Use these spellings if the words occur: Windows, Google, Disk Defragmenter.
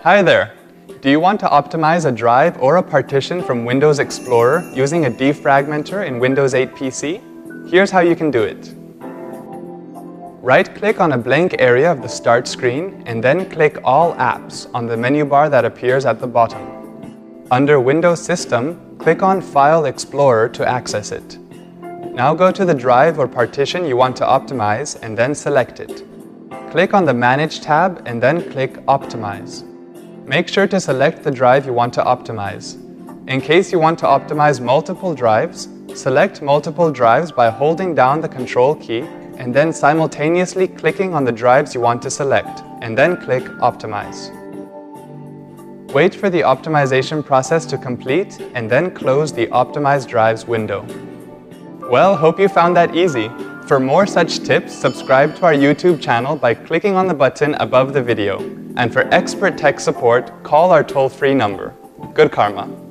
Hi there! Do you want to optimize a drive or a partition from Windows Explorer using a defragmenter in Windows 8 PC? Here's how you can do it. Right-click on a blank area of the Start screen and then click All Apps on the menu bar that appears at the bottom. Under Windows System, click on File Explorer to access it. Now go to the drive or partition you want to optimize and then select it. Click on the Manage tab and then click Optimize. Make sure to select the drive you want to optimize. In case you want to optimize multiple drives, select multiple drives by holding down the Control key and then simultaneously clicking on the drives you want to select, and then click Optimize. Wait for the optimization process to complete and then close the Optimize Drives window. Well, hope you found that easy. For more such tips, subscribe to our YouTube channel by clicking on the button above the video. And for expert tech support, call our toll-free number. Good karma.